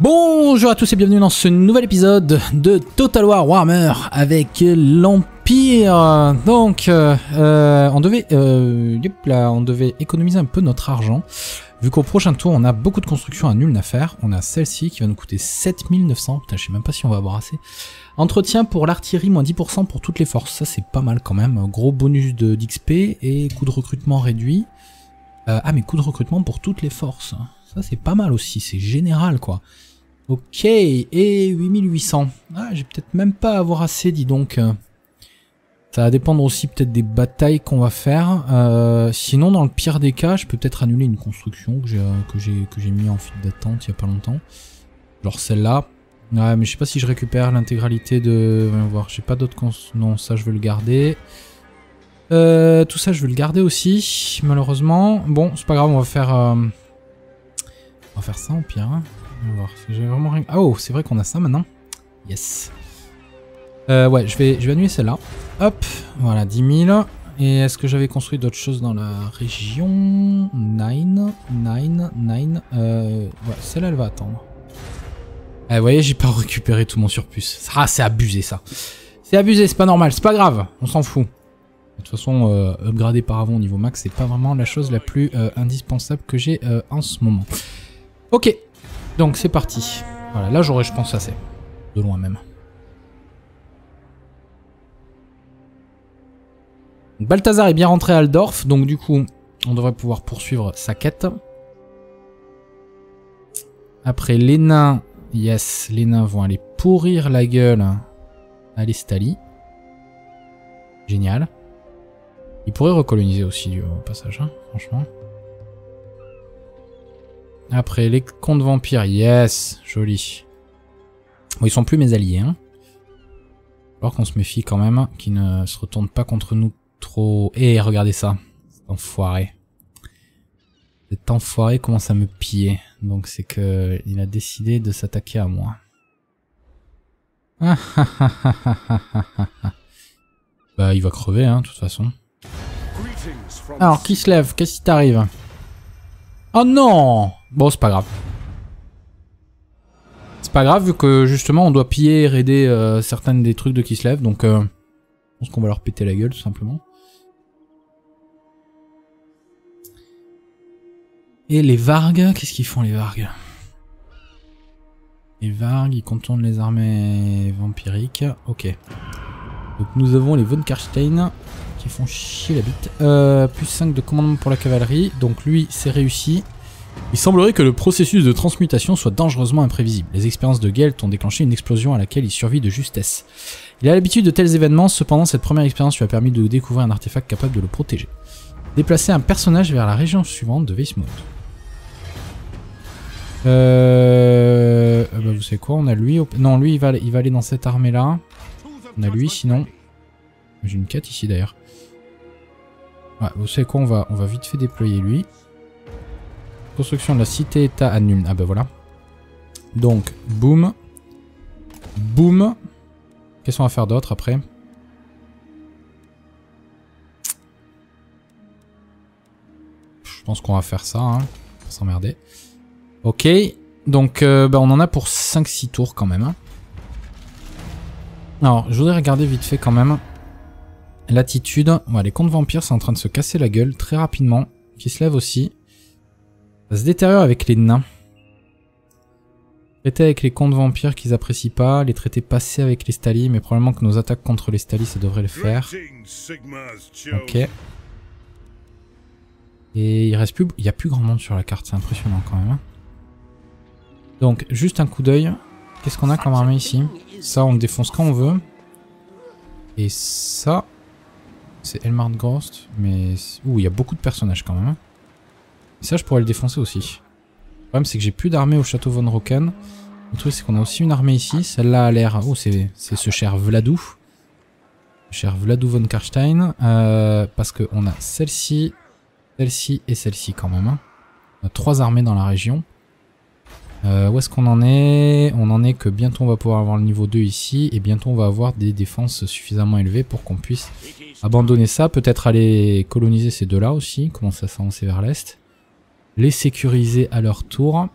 Bonjour à tous et bienvenue dans ce nouvel épisode de Total War Warhammer avec l'Empire. Donc on devait économiser un peu notre argent. Vu qu'au prochain tour on a beaucoup de constructions à nul à faire. On a celle-ci qui va nous coûter 7900. Putain, je sais même pas si on va avoir assez. Entretien pour l'artillerie, moins 10% pour toutes les forces. Ça c'est pas mal quand même. Gros bonus d'XP et coût de recrutement réduit. Mais coût de recrutement pour toutes les forces. Ça c'est pas mal aussi, c'est général quoi. Ok, et 8800. Ah, j'ai peut-être même pas à avoir assez, dis donc. Ça va dépendre aussi peut-être des batailles qu'on va faire. Sinon, dans le pire des cas, je peux peut-être annuler une construction que j'ai mis en file d'attente il y a pas longtemps. Genre celle-là. Ouais, mais je sais pas si je récupère l'intégralité de... Voyons voir, j'ai pas d'autres constructions. Non, ça je veux le garder. Tout ça je veux le garder aussi, malheureusement. Bon, c'est pas grave, on va faire ça en pire. Hein. On va voir. J'ai vraiment rien. Oh, c'est vrai qu'on a ça maintenant. Yes. Ouais, je vais annuler celle-là. Hop, voilà, 10 000. Et est-ce que j'avais construit d'autres choses dans la région? 9. Ouais, celle-là, elle va attendre. Eh, vous voyez, j'ai pas récupéré tout mon surplus. Ah, c'est abusé, ça. C'est abusé, c'est pas normal, c'est pas grave. On s'en fout. De toute façon, upgrader par avant au niveau max, c'est pas vraiment la chose la plus indispensable que j'ai en ce moment. Ok, donc c'est parti. Voilà, là j'aurais, je pense, assez. De loin même. Balthazar est bien rentré à Aldorf, donc du coup, on devrait pouvoir poursuivre sa quête. Après, les nains, yes, les nains vont aller pourrir la gueule à l'Estalie. Génial. Il pourrait recoloniser aussi au passage, hein, franchement. Après, les contes vampires, yes, joli. Bon, ils sont plus mes alliés, hein. Alors qu'on se méfie quand même, qu'ils ne se retournent pas contre nous trop. Eh, regardez ça, cet enfoiré. Cet enfoiré commence à me piller, donc c'est que il a décidé de s'attaquer à moi. Ah ah ah ah ah ah ah ah. Bah, il va crever, hein, de toute façon. Alors, Kislev, qu'est-ce qui t'arrive? Oh non! Bon, c'est pas grave. C'est pas grave, vu que justement, on doit piller et raider certaines des trucs de Kislev, donc je pense qu'on va leur péter la gueule, tout simplement. Et les Vargues, qu'est-ce qu'ils font, les Vargues? Les Vargues, ils contournent les armées vampiriques. Ok. Donc, nous avons les von Karstein. Qui font chier la bite. Plus 5 de commandement pour la cavalerie. Donc lui, c'est réussi. Il semblerait que le processus de transmutation soit dangereusement imprévisible. Les expériences de Gelt ont déclenché une explosion à laquelle il survit de justesse. Il a l'habitude de tels événements, cependant cette première expérience lui a permis de découvrir un artefact capable de le protéger. Déplacer un personnage vers la région suivante de Vesmoot. Bah vous savez quoi, on a lui... Non, lui, il va aller dans cette armée-là. On a lui, sinon... J'ai une quête ici d'ailleurs. Ouais, vous savez quoi, on va vite fait déployer lui. Construction de la cité-état annule. Ah bah voilà. Donc, boum. Boum. Qu'est-ce qu'on va faire d'autre après? Je pense qu'on va faire ça, hein, pour s'emmerder. Ok. Donc, bah on en a pour 5-6 tours quand même. Alors, je voudrais regarder vite fait quand même. L'attitude, ouais, les contes vampires c'est en train de se casser la gueule très rapidement, qui se lève aussi. Ça se détériore avec les nains. Traiter avec les contes vampires qu'ils apprécient pas, les traités passés avec les Stali, mais probablement que nos attaques contre les Stali ça devrait le faire. Ok. Et il reste plus, il y a plus grand monde sur la carte, c'est impressionnant quand même. Donc juste un coup d'œil, qu'est-ce qu'on a comme armée ici? Ça on le défonce quand on veut. Et ça... C'est Elmar Gorst, mais... Ouh, il y a beaucoup de personnages quand même. Et ça, je pourrais le défoncer aussi. Le problème, c'est que j'ai plus d'armée au château von Rauken. Le truc, c'est qu'on a aussi une armée ici. Celle-là a l'air... Oh, c'est ce cher Vladou. Le cher Vladou von Karstein. Parce qu'on a celle-ci, celle-ci et celle-ci quand même. On a 3 armées dans la région. Où est-ce qu'on en est? On en est que bientôt on va pouvoir avoir le niveau 2 ici, et bientôt on va avoir des défenses suffisamment élevées pour qu'on puisse abandonner ça, peut-être aller coloniser ces deux-là aussi, commencer à s'avancer vers l'est, les sécuriser à leur tour,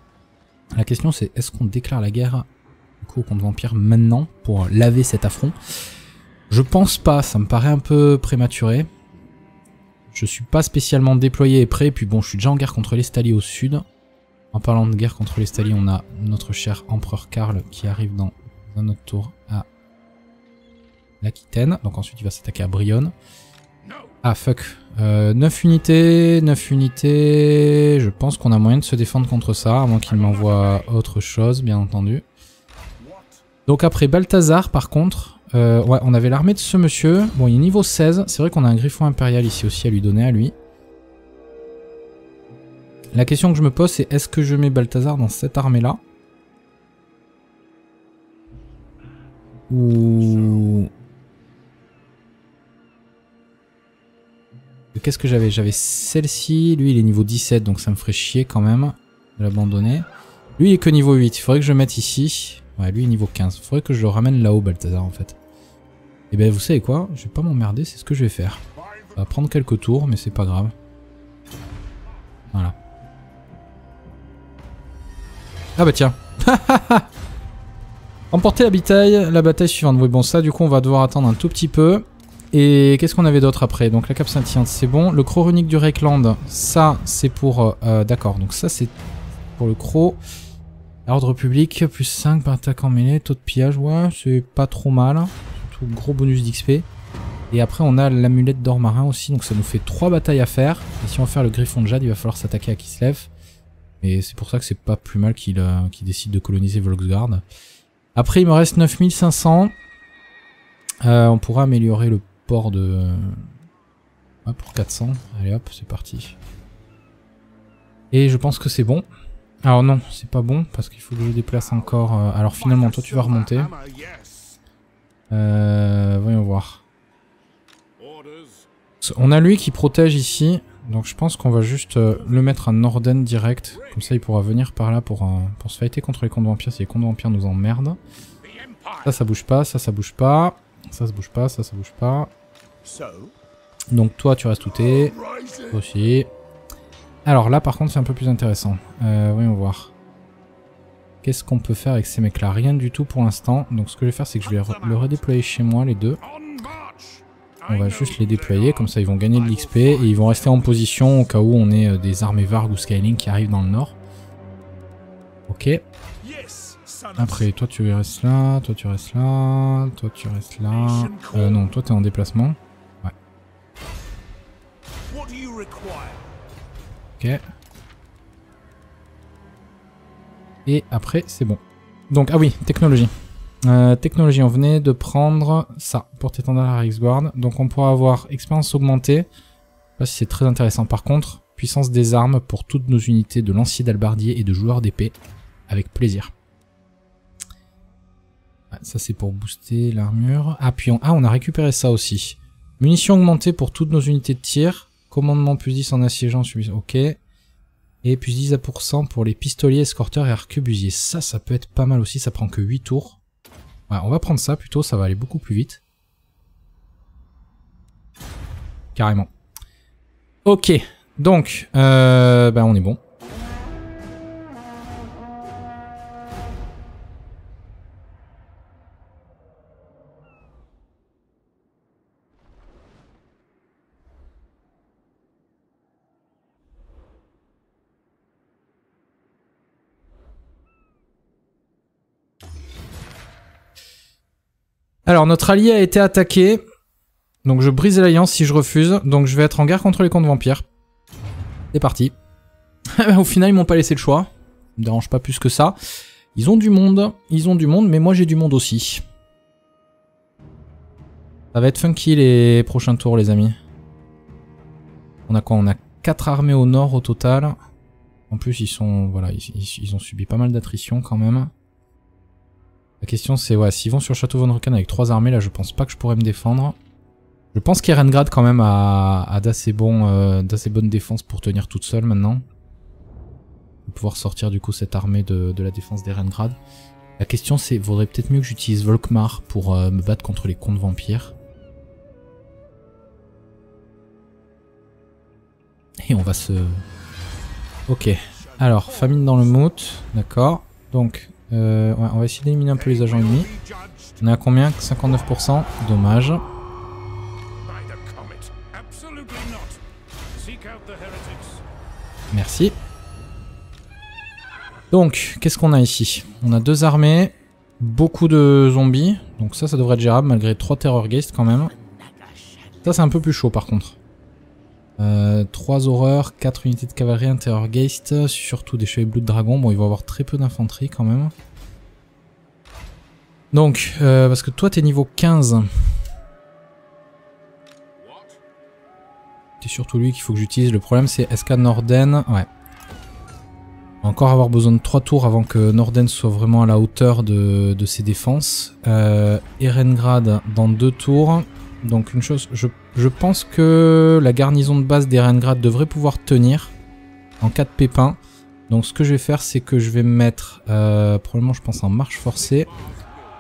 La question c'est, est-ce qu'on déclare la guerre au compte vampire maintenant pour laver cet affront? Je pense pas, ça me paraît un peu prématuré. Je suis pas spécialement déployé et prêt, puis bon, je suis déjà en guerre contre l'Estalie au sud. En parlant de guerre contre l'Estalie, on a notre cher empereur Karl qui arrive dans un autre tour à l'Aquitaine. Donc ensuite il va s'attaquer à Brionne. Ah fuck, 9 unités, je pense qu'on a moyen de se défendre contre ça, à moins qu'il m'envoie autre chose, bien entendu. Donc après Balthazar, par contre, ouais, on avait l'armée de ce monsieur. Bon, il est niveau 16, c'est vrai qu'on a un griffon impérial ici aussi à lui donner à lui. La question que je me pose, c'est est-ce que je mets Balthazar dans cette armée-là? Ou... Qu'est-ce que j'avais? J'avais celle-ci, lui il est niveau 17, donc ça me ferait chier quand même de l'abandonner. Lui il est que niveau 8, il faudrait que je le mette ici. Ouais, lui niveau 15, il faudrait que je le ramène là-haut, Balthazar, en fait. Et ben vous savez quoi, je vais pas m'emmerder, c'est ce que je vais faire. Ça va prendre quelques tours, mais c'est pas grave. Voilà. Ah bah tiens. Emporter la bataille suivante. Oui bon, ça du coup on va devoir attendre un tout petit peu. Et qu'est-ce qu'on avait d'autre après? Donc la cape scintillante, c'est bon. Le croc runique du Reikland, ça c'est pour... d'accord, donc ça c'est pour le croc. Ordre public, plus 5 par attaque en mêlée, taux de pillage, ouais, c'est pas trop mal. Surtout gros bonus d'XP. Et après on a l'amulette d'or marin aussi, donc ça nous fait 3 batailles à faire. Et si on veut faire le griffon de jade, il va falloir s'attaquer à Kislev. Et c'est pour ça que c'est pas plus mal qu'il décide de coloniser Volksguard. Après il me reste 9500. On pourra améliorer le port de... Ah, pour 400. Allez hop, c'est parti. Et je pense que c'est bon. Alors non, c'est pas bon, parce qu'il faut que je déplace encore... Alors finalement, toi tu vas remonter. Voyons voir. On a lui qui protège ici, donc je pense qu'on va juste le mettre à Norden direct. Comme ça il pourra venir par là pour se fighter contre les comptes vampires si les comptes vampires nous emmerdent. Ça, ça bouge pas, ça, ça bouge pas. Ça, ça bouge pas, ça, ça bouge pas. Donc toi tu restes où t'es. Toi aussi. Alors là par contre c'est un peu plus intéressant. Voyons voir. Qu'est-ce qu'on peut faire avec ces mecs là? Rien du tout pour l'instant. Donc ce que je vais faire c'est que je vais le redéployer chez moi les deux. On va juste les déployer, comme ça ils vont gagner de l'XP et ils vont rester en position au cas où on ait des armées Vargues ou Skyling qui arrivent dans le nord. Ok. Après toi tu restes là, toi tu restes là, toi tu restes là. Non, toi t'es en déplacement. Ouais. Ok. Et après, c'est bon. Donc, ah oui, technologie. Technologie, on venait de prendre ça, pour t'étendre à la Reiksguard. Donc, on pourra avoir expérience augmentée. Là, c'est très intéressant. Par contre, puissance des armes pour toutes nos unités de lanciers d'albardier et de joueurs d'épée. Avec plaisir. Ça, c'est pour booster l'armure. Ah, puis on... Ah, on a récupéré ça aussi. Munitions augmentées pour toutes nos unités de tir. Commandement plus 10 en assiégeant, ok. Et plus 10 à % pour les pistoliers, escorteurs et arquebusiers. Ça, ça peut être pas mal aussi, ça prend que 8 tours. Ouais, on va prendre ça plutôt, ça va aller beaucoup plus vite. Carrément. Ok, donc, bah on est bon. Alors, notre allié a été attaqué, donc je brise l'alliance si je refuse, donc je vais être en guerre contre les comptes vampires. C'est parti. Au final, ils m'ont pas laissé le choix, ça me dérange pas plus que ça. Ils ont du monde, mais moi j'ai du monde aussi. Ça va être funky les prochains tours, les amis. On a quoi? On a 4 armées au nord au total. En plus, ils sont, voilà, ils ont subi pas mal d'attrition quand même. La question c'est, ouais, s'ils vont sur Château von Rauken avec 3 armées, là je pense pas que je pourrais me défendre. Je pense qu'Erengrad quand même a d'assez bonnes défenses pour tenir toute seule maintenant. Pour pouvoir sortir du coup cette armée de la défense d'Erengrad. La question c'est, vaudrait peut-être mieux que j'utilise Volkmar pour me battre contre les comptes vampires. Et on va se... Ok. Alors, famine dans le mout, d'accord. Donc, ouais, on va essayer d'éliminer un peu les agents ennemis. On est à combien? 59%, dommage. Merci. Donc, qu'est-ce qu'on a ici? On a deux armées, beaucoup de zombies. Donc ça, ça devrait être gérable malgré 3 Terrorgeist quand même. Ça, c'est un peu plus chaud par contre. 3 horreurs, 4 unités de cavalerie, 1 Terrorgeist, surtout des chevaliers bleus de dragon. Bon, ils vont avoir très peu d'infanterie quand même. Donc, parce que toi, t'es niveau 15. C'est surtout lui qu'il faut que j'utilise. Le problème, c'est Eskanorden. Ouais. On va encore avoir besoin de 3 tours avant que Norden soit vraiment à la hauteur de ses défenses. Erengrad dans 2 tours. Donc une chose, je pense que la garnison de base d'Erengrad devrait pouvoir tenir en cas de pépin. Donc ce que je vais faire, c'est que je vais me mettre probablement, je pense, en marche forcée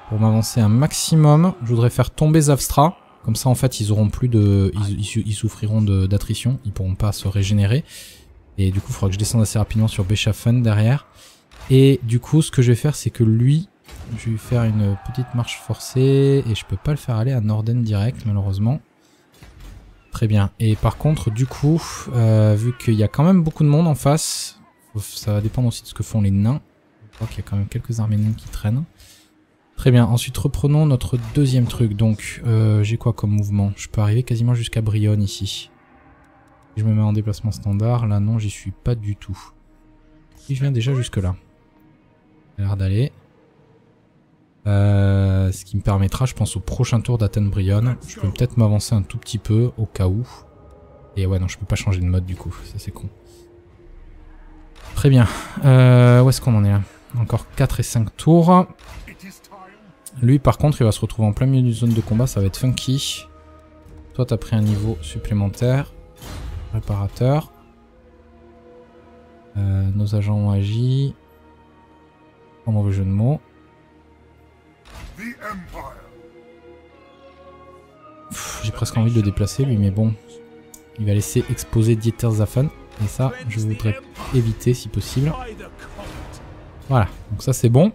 pour m'avancer un maximum. Je voudrais faire tomber Zavstra. Comme ça, en fait, ils auront plus de, ils souffriront d'attrition, ils pourront pas se régénérer. Et du coup, il faudra que je descende assez rapidement sur Beshafen derrière. Et du coup, ce que je vais faire, c'est que lui, je vais lui faire une petite marche forcée. Et je peux pas le faire aller à Norden direct, malheureusement. Très bien. Et par contre, du coup, vu qu'il y a quand même beaucoup de monde en face, ça va dépendre aussi de ce que font les nains. Je crois qu'il y a quand même quelques armées naines qui traînent. Très bien, ensuite reprenons notre deuxième truc. Donc, j'ai quoi comme mouvement? Je peux arriver quasiment jusqu'à Brionne ici. Je me mets en déplacement standard. Là, non, j'y suis pas du tout. Et je viens déjà jusque-là. Ça a l'air d'aller. Ce qui me permettra, je pense, au prochain tour d'atteindre Brionne. Je peux peut-être m'avancer un tout petit peu, au cas où. Et ouais, non, je peux pas changer de mode du coup. Ça, c'est con. Très bien. Où est-ce qu'on en est là? Encore 4 et 5 tours. Lui par contre il va se retrouver en plein milieu d'une zone de combat, ça va être funky. Toi t'as pris un niveau supplémentaire. Réparateur. Nos agents ont agi. Pas mauvais jeu de mots. J'ai presque envie de le déplacer lui, mais bon. Il va laisser exposer Dieter Zaffen. Et ça je voudrais éviter si possible. Voilà, donc ça c'est bon.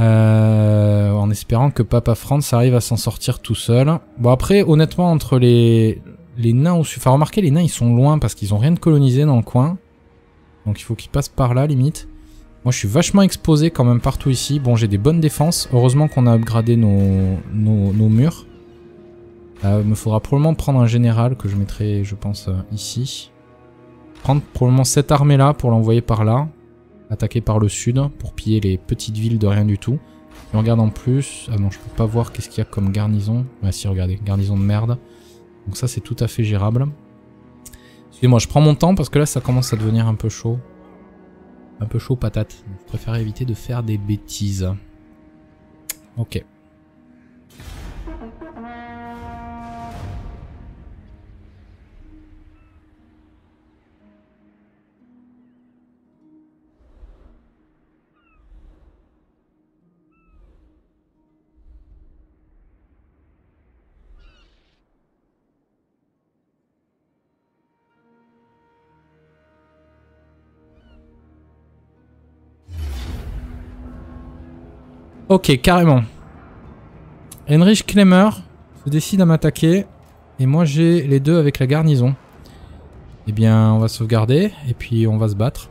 En espérant que Papa Franz arrive à s'en sortir tout seul. Bon après, honnêtement, entre les nains au sud... Enfin, remarquez, les nains, ils sont loin parce qu'ils ont rien de colonisé dans le coin. Donc il faut qu'ils passent par là, limite. Moi, je suis vachement exposé quand même partout ici. Bon, j'ai des bonnes défenses. Heureusement qu'on a upgradé nos murs. Il me faudra probablement prendre un général que je mettrai, je pense, ici. Prendre probablement cette armée-là pour l'envoyer par là. Attaquer par le sud pour piller les petites villes de rien du tout. Si on regarde en plus... Ah non, je peux pas voir qu'est-ce qu'il y a comme garnison. Ah si, regardez, garnison de merde. Donc ça, c'est tout à fait gérable. Excusez-moi, je prends mon temps parce que là, ça commence à devenir un peu chaud. Un peu chaud patate. Je préfère éviter de faire des bêtises. Ok. Ok, carrément. Heinrich Klemmer se décide à m'attaquer. Et moi, j'ai les deux avec la garnison. Eh bien, on va sauvegarder. Et puis, on va se battre.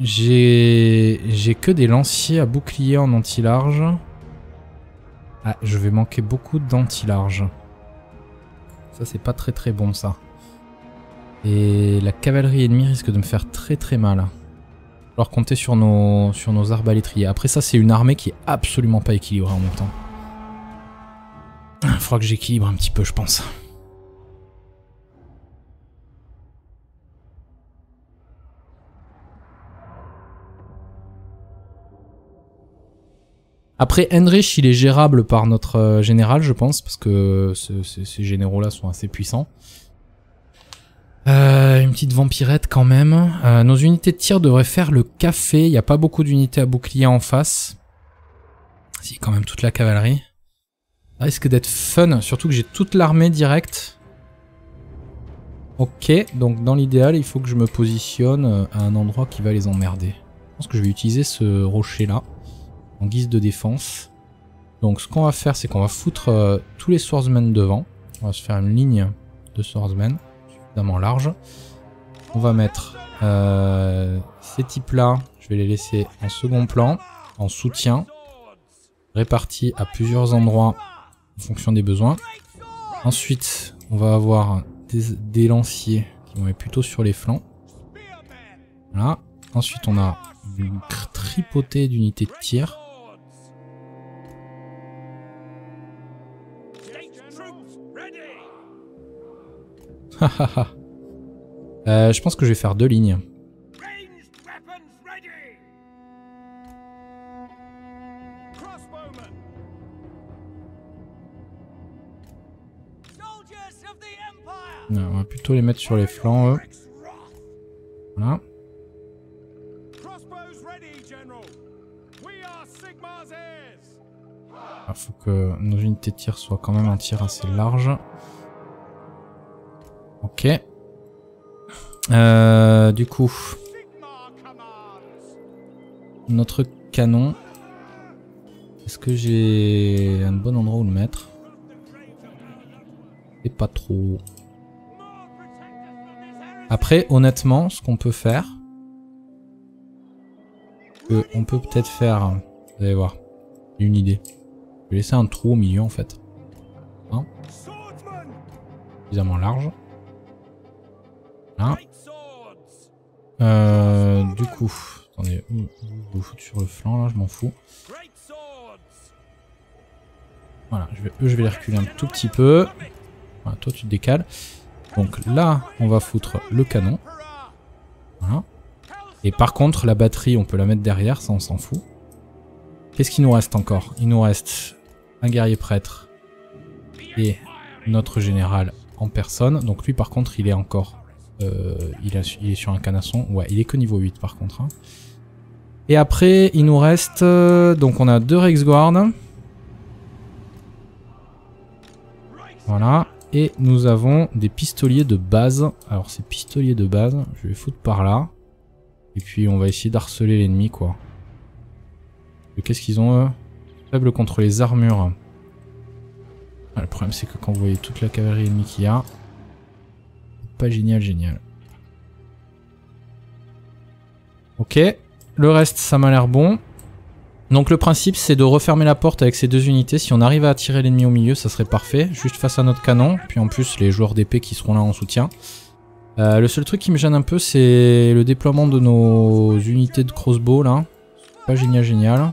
J'ai que des lanciers à bouclier en anti-large. Ah, je vais manquer beaucoup d'anti-large. Ça, c'est pas très très bon, ça. Et la cavalerie ennemie risque de me faire très très mal. Alors compter sur nos arbalétriers. Après ça, c'est une armée qui est absolument pas équilibrée en même temps. Il faudra que j'équilibre un petit peu, je pense. Après, Heinrich, il est gérable par notre général, je pense, parce que ces généraux-là sont assez puissants. Une petite vampirette quand même. Nos unités de tir devraient faire le café. Il n'y a pas beaucoup d'unités à bouclier en face. Si, quand même toute la cavalerie. Ça risque d'être fun, surtout que j'ai toute l'armée directe. Ok, donc dans l'idéal, il faut que je me positionne à un endroit qui va les emmerder. Je pense que je vais utiliser ce rocher-là en guise de défense. Donc ce qu'on va faire, c'est qu'on va foutre tous les swordsmen devant. On va se faire une ligne de swordsmen suffisamment large. On va mettre ces types-là, je vais les laisser en second plan, en soutien, répartis à plusieurs endroits en fonction des besoins. Ensuite, on va avoir des lanciers qui vont être plutôt sur les flancs. Voilà. Ensuite, on a une tripotée d'unités de tir. Je pense que je vais faire deux lignes. Alors, on va plutôt les mettre sur les flancs, eux. Voilà. Il faut que nos unités de tir soient quand même un tir assez large. Ok. Du coup, notre canon. Est-ce que j'ai un bon endroit où le mettre? Et pas trop. Après, honnêtement, ce qu'on peut faire, on peut peut-être faire. Vous allez voir, j'ai une idée. Je vais laisser un trou au milieu en fait, hein, suffisamment large. Là. Du coup, attendez, je vais foutre sur le flanc là, je m'en fous. Voilà, je vais les reculer un tout petit peu. Voilà, toi tu te décales. Donc là, on va foutre le canon. Voilà. Et par contre, la batterie, on peut la mettre derrière, ça on s'en fout. Qu'est-ce qu'il nous reste encore? Il nous reste un guerrier prêtre et notre général en personne. Donc lui par contre, il est encore... il est sur un canasson. Ouais, il est que niveau 8 par contre. Hein. Et après, il nous reste... donc on a deux Reiksguard. Voilà. Et nous avons des pistoliers de base. Alors ces pistoliers de base, je vais foutre par là. Et puis on va essayer d'harceler l'ennemi quoi. Qu'est-ce qu'ils ont eux? Faible contre les armures. Ah, le problème c'est que quand vous voyez toute la cavalerie ennemie qu'il y a... Pas génial, génial. Ok. Le reste ça m'a l'air bon. Donc le principe c'est de refermer la porte avec ces deux unités. Si on arrive à attirer l'ennemi au milieu, ça serait parfait. Juste face à notre canon. Puis en plus les joueurs d'épée qui seront là en soutien. Le seul truc qui me gêne un peu c'est le déploiement de nos unités de crossbow là. Pas génial, génial.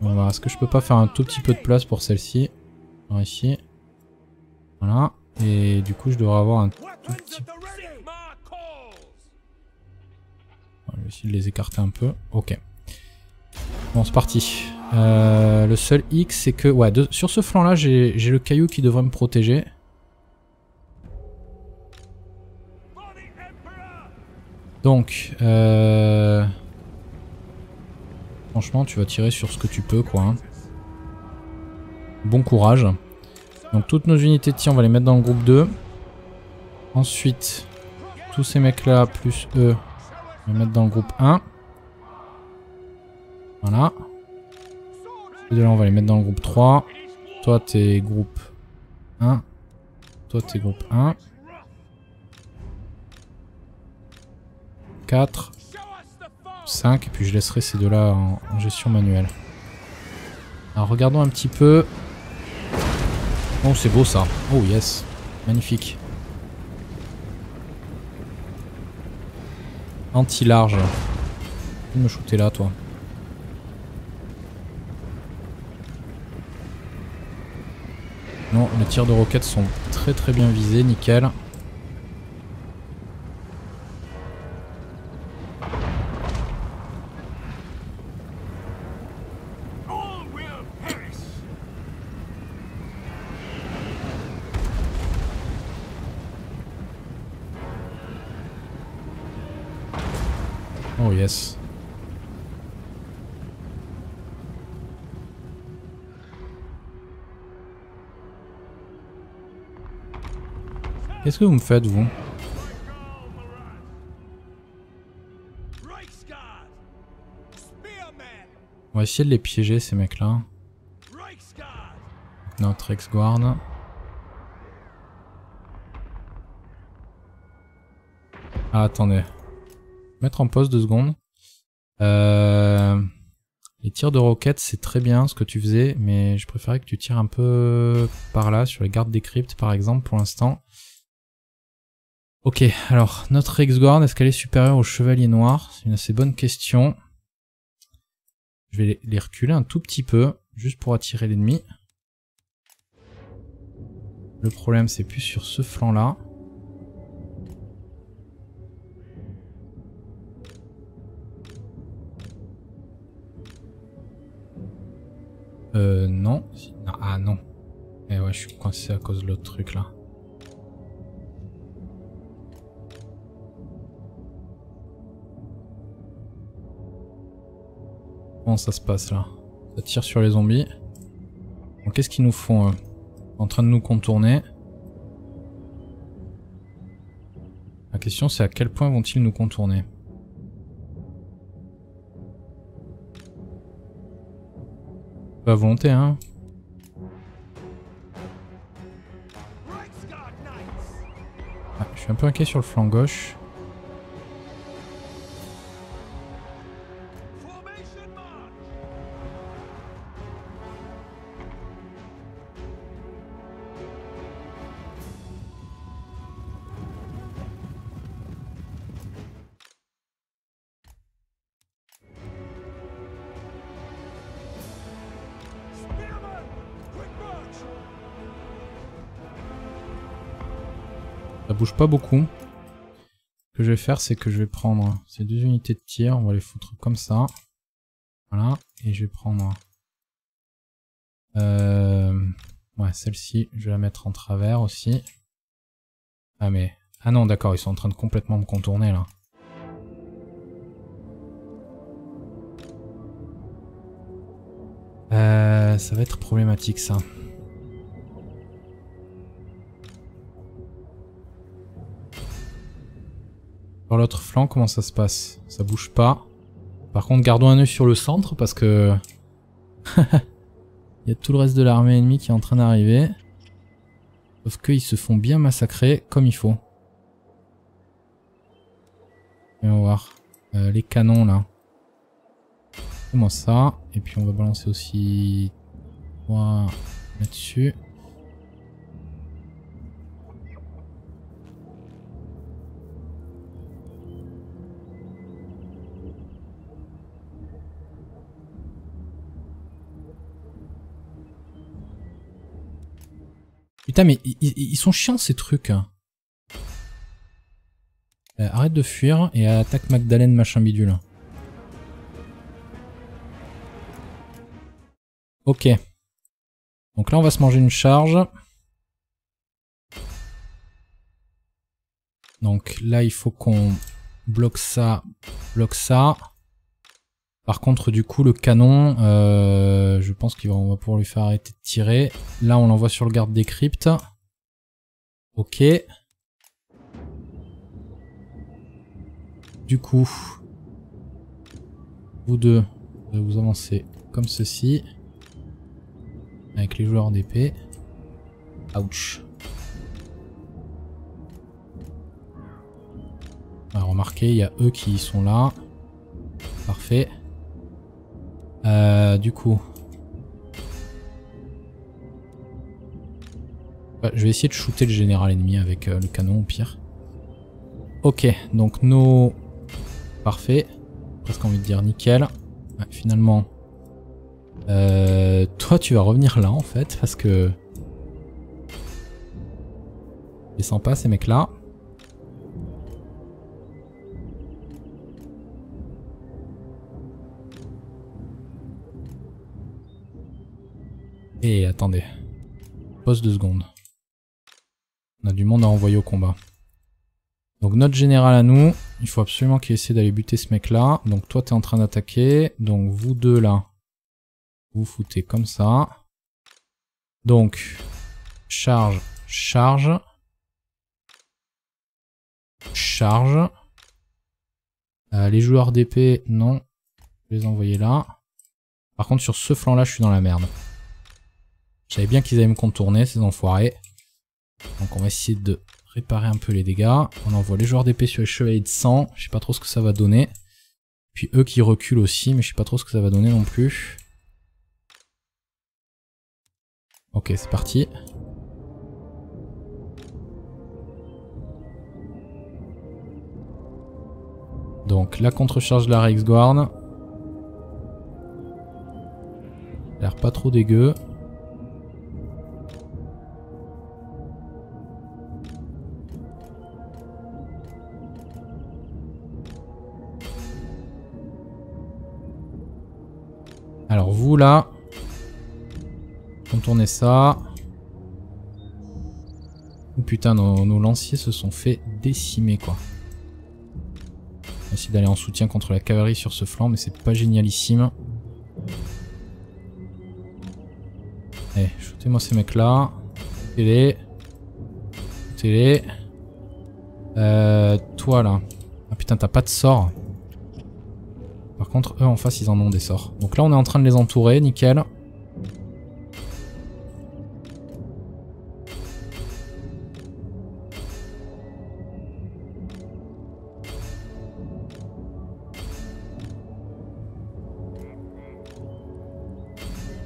Voilà. Est-ce que je peux pas faire un tout petit peu de place pour celle-ci? Ici. Voilà. Et du coup je devrais avoir un tout petit... Je vais essayer de les écarter un peu. Ok. Bon c'est parti. Le seul hic c'est que... Ouais, sur ce flanc là j'ai le caillou qui devrait me protéger. Donc, franchement, tu vas tirer sur ce que tu peux, quoi. Hein. Bon courage. Donc, toutes nos unités de tir, on va les mettre dans le groupe 2. Ensuite, tous ces mecs-là, plus eux, on va les mettre dans le groupe 1. Voilà. Et de là, on va les mettre dans le groupe 3. Toi, t'es groupe 1. Toi, t'es groupe 1. 4, 5, et puis je laisserai ces deux-là en gestion manuelle. Alors regardons un petit peu. Oh c'est beau ça. Oh yes, magnifique. Anti-large. Tu me shooter là toi. Non, les tirs de roquettes sont très bien visés, nickel. Yes. Qu'est-ce que vous me faites, vous? On va essayer de les piéger, ces mecs-là. Notre Reiksguard. Ah, attendez. Mettre en pause 2 secondes. Les tirs de roquettes, c'est très bien ce que tu faisais, mais je préférais que tu tires un peu par là, sur les gardes des cryptes par exemple, pour l'instant. Ok, alors, notre Reiksguard, est-ce qu'elle est supérieure au Chevalier Noir? C'est une assez bonne question. Je vais les reculer un tout petit peu, juste pour attirer l'ennemi. Le problème, c'est plus sur ce flanc-là. Non. Ah non. Eh ouais, je suis coincé à cause de l'autre truc là. Comment ça se passe là? Ça tire sur les zombies. Bon, qu'est-ce qu'ils nous font eux? En train de nous contourner. La question c'est à quel point vont-ils nous contourner? Pas à volonté, hein. Ah, je suis un peu inquiet sur le flanc gauche. Pas beaucoup. Ce que je vais faire, c'est que je vais prendre ces 2 unités de tir, on va les foutre comme ça. Voilà, et je vais prendre ouais, celle-ci, je vais la mettre en travers aussi. Ah mais ah non, d'accord, ils sont en train de complètement me contourner là. Ça va être problématique ça. L'autre flanc, comment ça se passe? Ça bouge pas. Par contre, gardons un œil sur le centre parce que il y a tout le reste de l'armée ennemie qui est en train d'arriver. Sauf qu'ils se font bien massacrer comme il faut. Et on va voir les canons là. Comment ça? Et puis on va balancer aussi 3 là-dessus. Putain mais ils sont chiants ces trucs. Arrête de fuir et attaque Magdalene machin bidule. Ok. Donc là on va se manger une charge. Donc là il faut qu'on bloque ça, bloque ça. Par contre du coup le canon, je pense qu'on va pouvoir lui faire arrêter de tirer. Là on l'envoie sur le garde des cryptes. Ok. Du coup, vous deux, vous avancez comme ceci. Avec les joueurs d'épée. Ouch. Alors, remarquez, il y a eux qui sont là. Parfait. Du coup, ouais, je vais essayer de shooter le général ennemi avec le canon au pire. Ok, donc nos... Parfait. Presque envie de dire nickel. Ouais, finalement, toi tu vas revenir là en fait parce que... Je les sens pas ces mecs là. Et attendez, pause 2 secondes. On a du monde à envoyer au combat. Donc notre général à nous, il faut absolument qu'il essaie d'aller buter ce mec là. Donc toi t'es en train d'attaquer, donc vous deux là, vous foutez comme ça. Donc, charge, charge. charge. Les joueurs d'épée, non. Je vais les envoyer là. Par contre, sur ce flanc-là, je suis dans la merde. Je savais bien qu'ils allaient me contourner, ces enfoirés. Donc on va essayer de réparer un peu les dégâts. On envoie les joueurs d'épée sur les chevaliers de sang. Je sais pas trop ce que ça va donner. Puis eux qui reculent aussi, mais je sais pas trop ce que ça va donner non plus. Ok, c'est parti. Donc la contre-charge de la Reiksguard. L'air pas trop dégueu. Alors vous là, contournez ça. Oh putain, nos lanciers se sont fait décimer quoi. On va essayer d'aller en soutien contre la cavalerie sur ce flanc, mais c'est pas génialissime. Allez, shootez-moi ces mecs là. Shootez-les. Shootez-les. Toi là. Ah putain, t'as pas de sort. Par contre, eux en face, ils en ont des sorts. Donc là, on est en train de les entourer, nickel.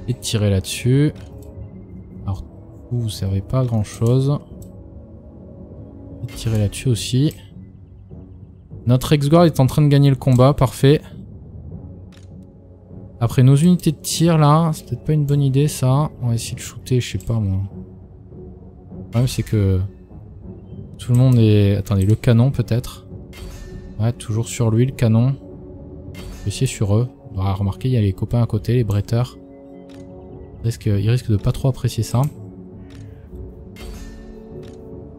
Et tirer là-dessus. Alors, vous ne servez pas à grand-chose. Et tirer là-dessus aussi. Notre Reiksguard est en train de gagner le combat, parfait. Après nos unités de tir là, c'est peut-être pas une bonne idée ça. On va essayer de shooter, je sais pas moi. Le problème c'est que tout le monde est... Attendez, le canon peut-être. Ouais, toujours sur lui le canon. Je vais essayer sur eux. On va remarquer, il y a les copains à côté, les bretteurs. Ils risquent de pas trop apprécier ça.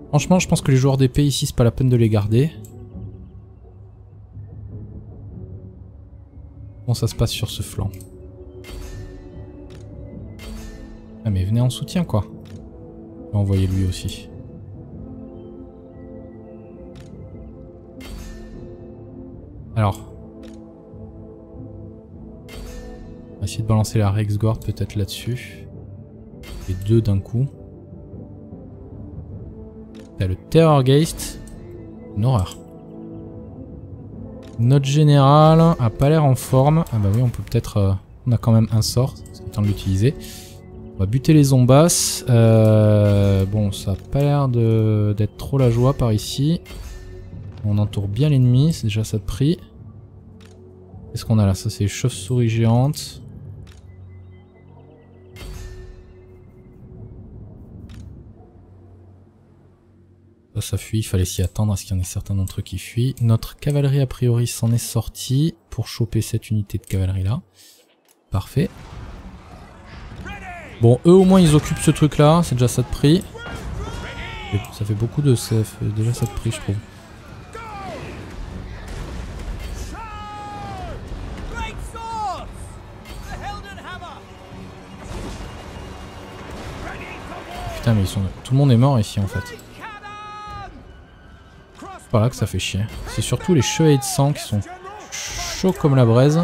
Franchement, je pense que les joueurs d'épée ici, c'est pas la peine de les garder. Ça se passe sur ce flanc. Ah mais venez en soutien quoi. Je vais envoyer lui aussi. Alors. On va essayer de balancer la Reiksguard peut-être là-dessus. Les deux d'un coup. T'as le Terrorgeist. Une horreur. Notre général a pas l'air en forme. Ah bah oui, on peut peut-être... on a quand même un sort, c'est le temps de l'utiliser. On va buter les Zombas. Bon, ça a pas l'air d'être trop la joie par ici. On entoure bien l'ennemi, c'est déjà ça de prix. Qu'est-ce qu'on a là? Ça c'est chauve-souris géante. Ça fuit, il fallait s'y attendre à ce qu'il y en ait certains d'entre eux qui fuient. Notre cavalerie a priori s'en est sortie pour choper cette unité de cavalerie là. Parfait. Bon, eux au moins ils occupent ce truc là, c'est déjà ça de pris. Et ça fait beaucoup de CF, déjà ça de pris je trouve. Putain mais ils sont... tout le monde est mort ici en fait. Par là que ça fait chier. C'est surtout les chevaliers de sang qui sont chauds comme la braise.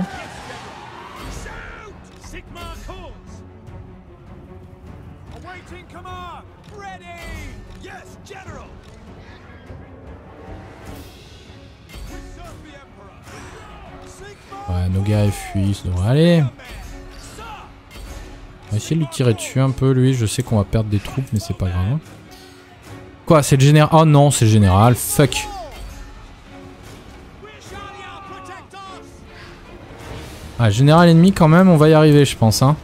Ouais, nos gars ils fuient, ça devrait aller. On va essayer de lui tirer dessus un peu lui. Je sais qu'on va perdre des troupes mais c'est pas grave. Quoi, c'est le général? Oh non, c'est le général, fuck. Ah, général ennemi quand même, on va y arriver je pense hein.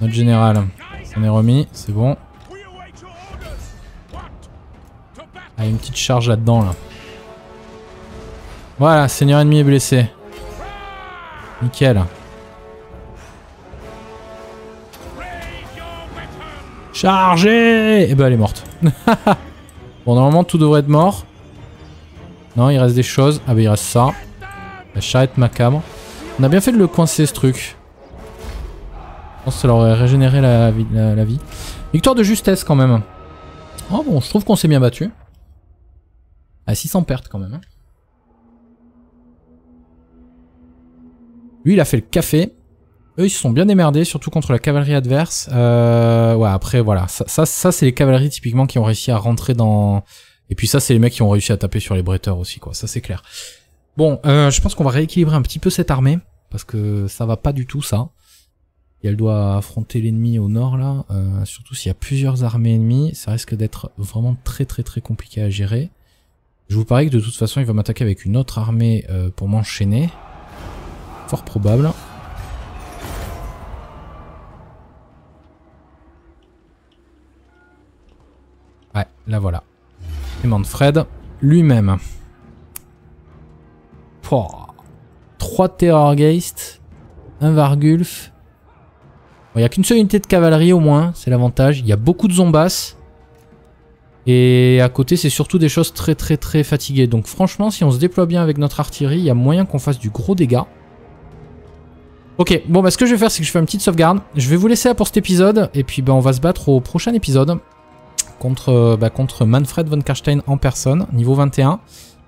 Notre général, on est remis, c'est bon. Ah, une petite charge là-dedans là. Voilà, seigneur ennemi est blessé. Nickel. Chargez! Et bah elle est morte. Bon, normalement tout devrait être mort. Non, il reste des choses. Ah bah il reste ça. La charrette macabre. On a bien fait de le coincer ce truc. Je pense que ça leur aurait régénéré la vie. Victoire de justesse quand même. Oh bon, je trouve qu'on s'est bien battu. À 600 pertes quand même. Lui, il a fait le café. Eux, ils se sont bien démerdés, surtout contre la cavalerie adverse. Ouais, après, voilà. Ça c'est les cavaleries typiquement qui ont réussi à rentrer dans... Et puis ça, c'est les mecs qui ont réussi à taper sur les bretteurs aussi, quoi. Ça, c'est clair. Bon, je pense qu'on va rééquilibrer un petit peu cette armée. Parce que ça va pas du tout, ça. Et elle doit affronter l'ennemi au nord, là. Surtout s'il y a plusieurs armées ennemies. Ça risque d'être vraiment très compliqué à gérer. Je vous parie que de toute façon, il va m'attaquer avec une autre armée pour m'enchaîner. Fort probable. Ouais, là voilà. Et Manfred lui-même. 3 Terrorgeist, 1 Vargulf. Bon, il n'y a qu'une seule unité de cavalerie au moins, c'est l'avantage. Il y a beaucoup de Zombas. Et à côté, c'est surtout des choses très fatiguées. Donc franchement, si on se déploie bien avec notre artillerie, il y a moyen qu'on fasse du gros dégât. Ok, bon bah ce que je vais faire, c'est que je fais une petite sauvegarde. Je vais vous laisser là pour cet épisode. Et puis bah, on va se battre au prochain épisode. Contre Manfred von Karstein en personne, niveau 21.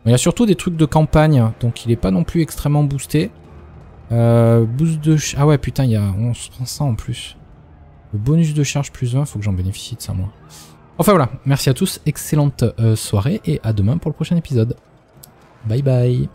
Il y a surtout des trucs de campagne, donc il n'est pas non plus extrêmement boosté. Boost de... Ah ouais, putain, il y a... on se prend ça en plus. Le bonus de charge +1, faut que j'en bénéficie de ça, moi. Enfin voilà, merci à tous, excellente soirée, et à demain pour le prochain épisode. Bye bye.